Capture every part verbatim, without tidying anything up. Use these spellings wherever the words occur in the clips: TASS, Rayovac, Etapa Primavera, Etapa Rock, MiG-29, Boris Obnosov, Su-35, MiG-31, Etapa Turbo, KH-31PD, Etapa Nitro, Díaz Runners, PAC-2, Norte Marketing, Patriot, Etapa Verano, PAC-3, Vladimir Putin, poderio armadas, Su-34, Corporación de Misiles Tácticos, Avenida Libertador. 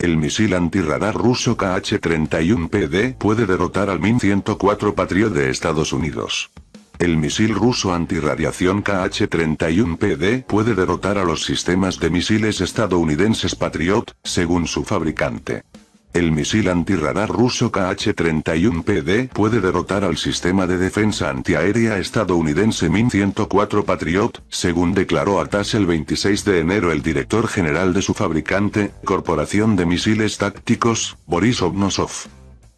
El misil antirradar ruso K H treinta y uno P D puede derrotar al M I M ciento cuatro Patriot de Estados Unidos. El misil ruso antirradiación K H treinta y uno P D puede derrotar a los sistemas de misiles estadounidenses Patriot, según su fabricante. El misil antirradar ruso K H treinta y uno P D puede derrotar al sistema de defensa antiaérea estadounidense M I M ciento cuatro Patriot, según declaró a TASS el veintiséis de enero el director general de su fabricante, Corporación de Misiles Tácticos, Boris Obnosov.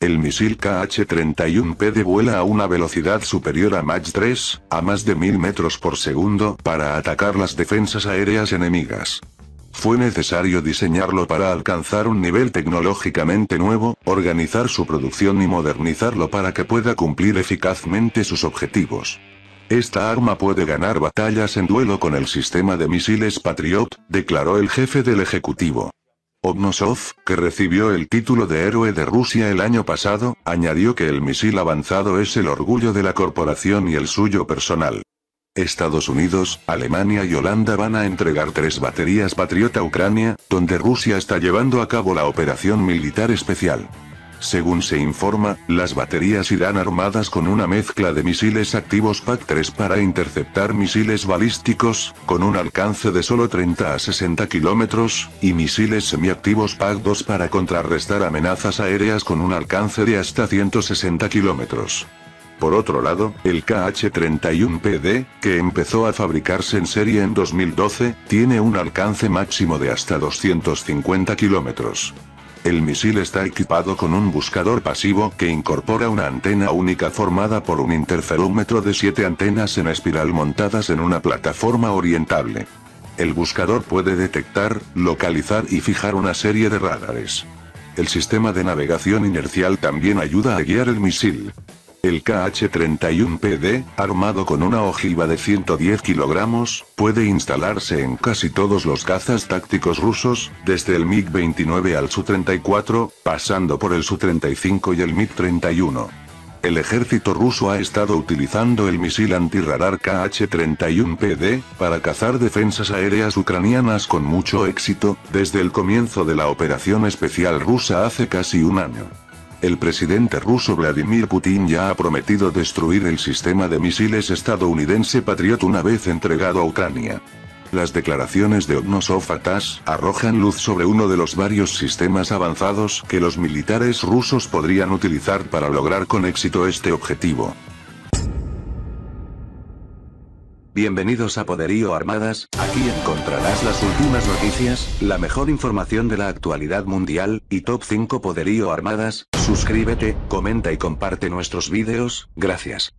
El misil K H treinta y uno P D vuela a una velocidad superior a Mach tres, a más de mil metros por segundo, para atacar las defensas aéreas enemigas. Fue necesario diseñarlo para alcanzar un nivel tecnológicamente nuevo, organizar su producción y modernizarlo para que pueda cumplir eficazmente sus objetivos. Esta arma puede ganar batallas en duelo con el sistema de misiles Patriot, declaró el jefe del ejecutivo. Obnosov, que recibió el título de Héroe de Rusia el año pasado, añadió que el misil avanzado es el orgullo de la corporación y el suyo personal. Estados Unidos, Alemania y Holanda van a entregar tres baterías Patriot a Ucrania, donde Rusia está llevando a cabo la operación militar especial. Según se informa, las baterías irán armadas con una mezcla de misiles activos PAC tres para interceptar misiles balísticos, con un alcance de solo treinta a sesenta kilómetros, y misiles semiactivos PAC dos para contrarrestar amenazas aéreas con un alcance de hasta ciento sesenta kilómetros. Por otro lado, el K H treinta y uno P D, que empezó a fabricarse en serie en dos mil doce, tiene un alcance máximo de hasta doscientos cincuenta kilómetros. El misil está equipado con un buscador pasivo que incorpora una antena única formada por un interferómetro de siete antenas en espiral montadas en una plataforma orientable. El buscador puede detectar, localizar y fijar una serie de radares. El sistema de navegación inercial también ayuda a guiar el misil. El K H treinta y uno P D, armado con una ojiva de ciento diez kilogramos, puede instalarse en casi todos los cazas tácticos rusos, desde el MiG veintinueve al Su treinta y cuatro, pasando por el Su treinta y cinco y el MiG treinta y uno. El ejército ruso ha estado utilizando el misil antirradar K H treinta y uno P D para cazar defensas aéreas ucranianas con mucho éxito, desde el comienzo de la operación especial rusa hace casi un año. El presidente ruso Vladimir Putin ya ha prometido destruir el sistema de misiles estadounidense Patriot una vez entregado a Ucrania. Las declaraciones de Obnosov a TASS arrojan luz sobre uno de los varios sistemas avanzados que los militares rusos podrían utilizar para lograr con éxito este objetivo. Bienvenidos a Poderío Armadas, aquí encontrarás las últimas noticias, la mejor información de la actualidad mundial, y top cinco Poderío Armadas. Suscríbete, comenta y comparte nuestros vídeos, gracias.